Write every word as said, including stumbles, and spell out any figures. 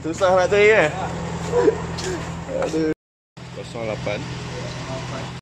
Susah nak cari eh. Aduh. kosong lapan